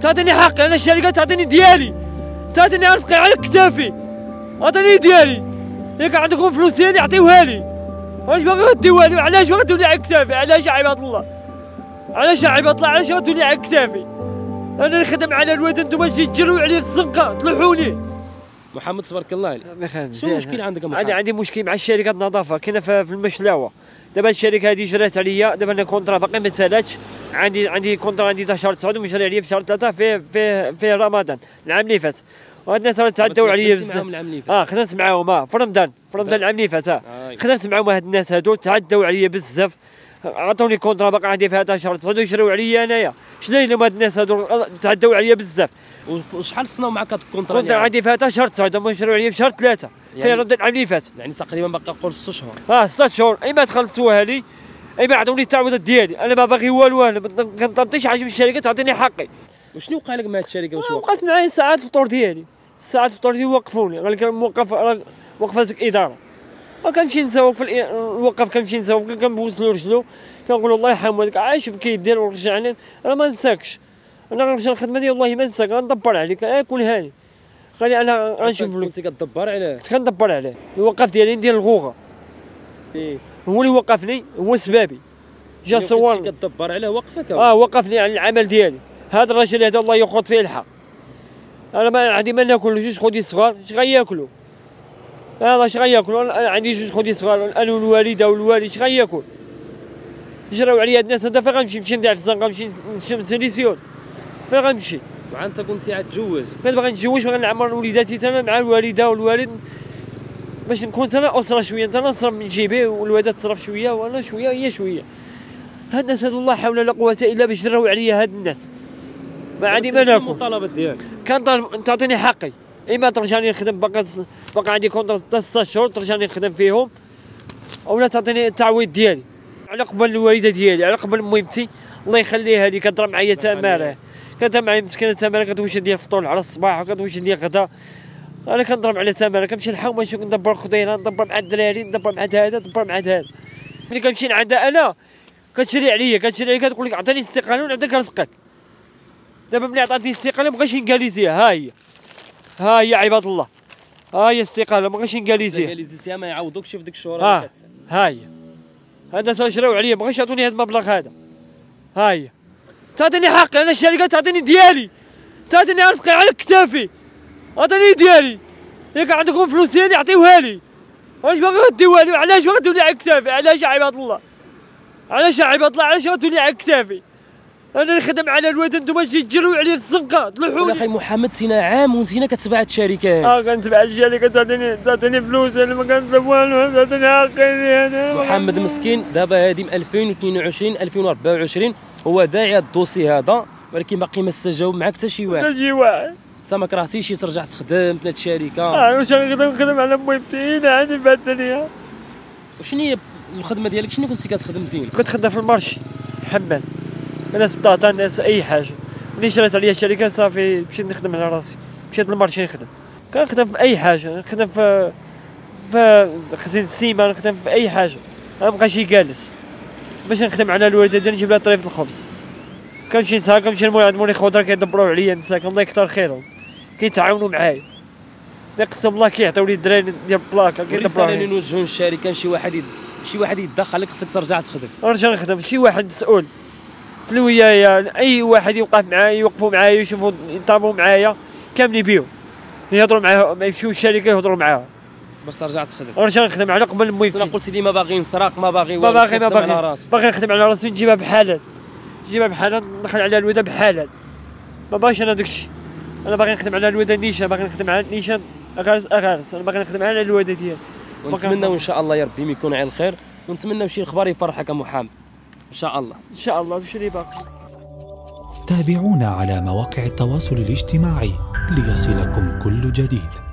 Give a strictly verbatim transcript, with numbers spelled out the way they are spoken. تعطيني حقي، انا الشركه تعطيني ديالي، تعطيني رزقي على كتافي، اعطيني ديالي. ياك عندكم فلوس ديالي عطيوها لي، واش باغي غديوها لي؟ علاش غديوها لي على كتافي؟ علاش يا عباد الله؟ علاش يا عباد الله؟ علاش غديوها لي على كتافي؟ انا نخدم على الواد، انتم تجي تجروا عليه في الزنقه، طلعوني. محمد تبارك الله عليك، شنو المشكل عندك؟ انا عندي مشكل مع شركه النظافه، كاينه في المشلاوه. دابا الشركه هذه جرات عليا، دابا انا كونترا باقي ما تسالاتش، عندي عندي كونترا عندي تاع شهر تسعة ومجري عليا في شهر ثلاثة في في في رمضان العام اللي فات. وهاد الناس راه تعداو عليا بزاف. اه خدمت معاهم اه في رمضان، في رمضان العام اللي فات اه خدمت معاهم. هاد الناس هادو تعداو عليا بزاف، عطوني كونترا باقي عندي فيها تاع شهر تسعة وجراو عليا انايا. شنو هما هاد الناس هادو؟ تعداو عليا بزاف. وشحال صناو معاك هاد الكونترا؟ كونترا عندي فيها تاع شهر تسعة، هما جراو عليا في شهر ثلاثة في رمضان العام اللي فات. يعني تقريبا باقي نقول ست شهور. اه ست شهور، ايما تخلصوها لي ايما عطوني التعويضات ديالي، انا ما باغي والو، انا ما كنطلبش حاجه من الشركه تعطيني حقي. وشنو وقع لك مع هاد الشركه؟ واش وقعت معايا ساعات الفطور ديالي، ساعات الفطور ديالي وقفوني، قال موقف وقفتك اداره. كنمشي نسوق في الوقف، كنمشي نسوق كنبوس له رجلو، كنقول الله يرحم والديك عايش بكي دير ورجعني، انا ما نساكش، انا غنرجع للخدمه ديالي والله ما نساك، غندبر عليك، كون هاني خلي انا غنشوف لك. كنت كدبر عليه؟ كنت كندبر عليه، الوقف ديالي ندير الغوغه. ايه هو اللي وقفني، هو سبابي جا صور. كنت كدبر عليه وقفك؟ اه وقفني على العمل ديالي. هذا الراجل هذا الله ياخذ فيه الحق، انا ما عندي ما ناكل، جوج خدي صغار اش غياكلوا؟ هذا اش غياكلوا؟ عندي جوج خدي صغار، انا والوالده والوالد اش غياكل؟ جراو عليا هاد الناس هذا، فين غنمشي؟ نمشي ندعي في الزنقه، نمشي نشمس ليسيون، فين غنمشي؟ وانت كنتي غتجوز؟ كنت باغي نتزوج باغي نعمر وليداتي تما مع الوالده والوالد، باش نكون انا اسره شويه، انا نصرف من جيبي والوالده تصرف شويه وانا شويه هي شويه. هاد الناس هادو لا حول ولا قوه الا بالله جراو عليا هاد الناس، ما عندي ما ناكل. المطالبات ديالك كان تعطيني حقي، اما ترجعني نخدم باقي باقي عندي كونترا ستة شهور ترجعني نخدم فيهم، اولا تعطيني التعويض ديالي على قبل الوالده ديالي، على قبل ميمتي الله يخليها لي، كضرب معايا تماره، كضرب معايا مسكينه تماره، كتوجد لي الفطور على الصباح وكتوجد لي الغدا، انا كنضرب على تماره، كنمشي نحاول نشوف ندبر خضيره، ندبر مع الدراري، ندبر مع هذا، ندبر مع هذا. ملي كنمشي لعندها انا كتشري عليا، كتشري عليا كتقول لك عطيني الاستقاله ونعطيك رزقك. دابا ملي عطاتني الاستقاله مابغاش نكاليزيها، ها هي ها هي عباد الله، ها هي الاستقاله مابغاش نكاليزيها. الا كاليزيتيها ما يعوضوكش في ديك الشهور اللي فاتت. ها هي هذا صار جراو عليا، مابغاش يعطوني هذا المبلغ هذا. ها هي تعطيني حقي، انا الشركه تعطيني ديالي، تعطيني رزقي على كتافي، عطيني ديالي. ياك عندكم فلوس ديالي عطيوها لي، واش باغي غديوها لي؟ علاش غديوها لي على كتافي؟ علاش يا عباد الله؟ علاش يا عباد الله؟ علاش غديوها لي على كتافي؟ انا نخدم على الواد، انتوما تجي تجروا عليه في الزنقه، طلعوني. اخي محمد سينا عام وانت هنا كتبع هاد الشركه هادي. اه كنتبع الشركه، تعطيني تعطيني فلوس، انا ما كنطلب والو، تعطيني حقي انا. محمد مسكين دابا هادي من ألفين واثنين وعشرين ألفين وأربعة وعشرين هو داعي هاد الدوسي هذا، ولكن باقي ما استجاوب معاك حتى شي واحد. حتى شي واحد. انت ما كرهتيش ترجع تخدم في هاد الشركه؟ اه واش غنقدر نخدم على مهمتي هنا عندي في هاد الدنيا؟ وشنو هي الخدمه ديالك؟ شنو كنتي كتخدم فين؟ كنت خدام في المارشي حمال، ناس بطاطا، ناس اي حاجه. ملي جرات عليا الشركه صافي مشيت نخدم على راسي، مشيت للمارشي نخدم، كنخدم في اي حاجه، نخدم في في خزين السيمه، نخدم في اي حاجه، ما بقاش جالس باش نخدم على الوالده ديالي نجيب لها طريف الخبز. كنمشي نسهر، كنمشي نمول عند مولي خضره كيدبروا عليا مساكن الله يكثر خيرهم، كيتعاونوا معايا، يقسم الله كيعطيو لي الدراري ديال البلاكه كيدبروا عليا. رساله نوجهوا للشركه، شي واحد شي واحد يتدخل لك، خصك ترجع تخدم. نرجع نخدم، شي واحد مسؤول في الولايه، اي واحد يوقف معايا، يوقفوا معايا، يشوفوا يطابوا معايا كاملين بيهم، يهضروا معاهم، ما يمشيوش الشركه يهضروا معاهم باش ترجع تخدم. رجع نخدم على قبل المهم. انا قلت لي ما باغي نسرق، ما باغي والو، باغي ما باغي باغي نخدم على راسي، نجيبها بحالها، نجيبها بحالها، ندخل على الودا بحالها، ما باغيش انا داكشي. انا باغي نخدم على الودا نيشان، باغي نخدم على نيشان اغارس اغارس، انا باغي نخدم على الودا ديالي. ونتمناو ان شاء الله يا ربي يكون على الخير، ونتمناو شي اخبار يفرحك محمد إن شاء الله. إن شاء الله في باقي. تابعونا على مواقع التواصل الاجتماعي ليصلكم كل جديد.